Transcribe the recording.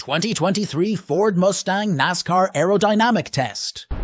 2023 Ford Mustang NASCAR Aerodynamic Test.